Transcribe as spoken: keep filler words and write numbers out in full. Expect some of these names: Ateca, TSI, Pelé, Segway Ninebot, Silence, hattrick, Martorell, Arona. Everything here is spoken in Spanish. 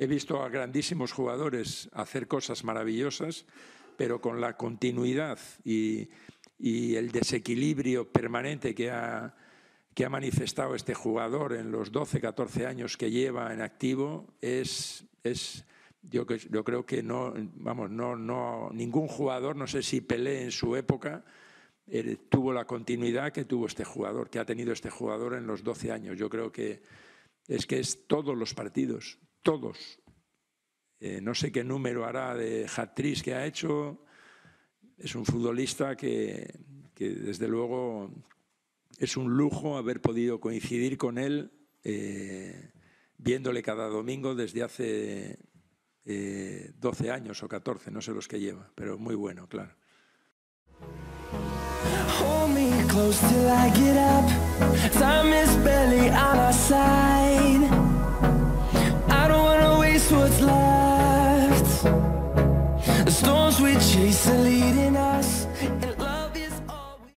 He visto a grandísimos jugadores hacer cosas maravillosas, pero con la continuidad y, y el desequilibrio permanente que ha, que ha manifestado este jugador en los doce, catorce años que lleva en activo, es, es yo, yo creo que no, vamos, no, no, ningún jugador, no sé si Pelé en su época, eh, tuvo la continuidad que tuvo este jugador, que ha tenido este jugador en los doce años. Yo creo que es que es todos los partidos, todos. Eh, no sé qué número hará de hat-trick que ha hecho. Es un futbolista que, que desde luego es un lujo haber podido coincidir con él, eh, viéndole cada domingo desde hace eh, doce años o catorce, no sé los que lleva, pero muy bueno, claro. The storms we chase are leading us.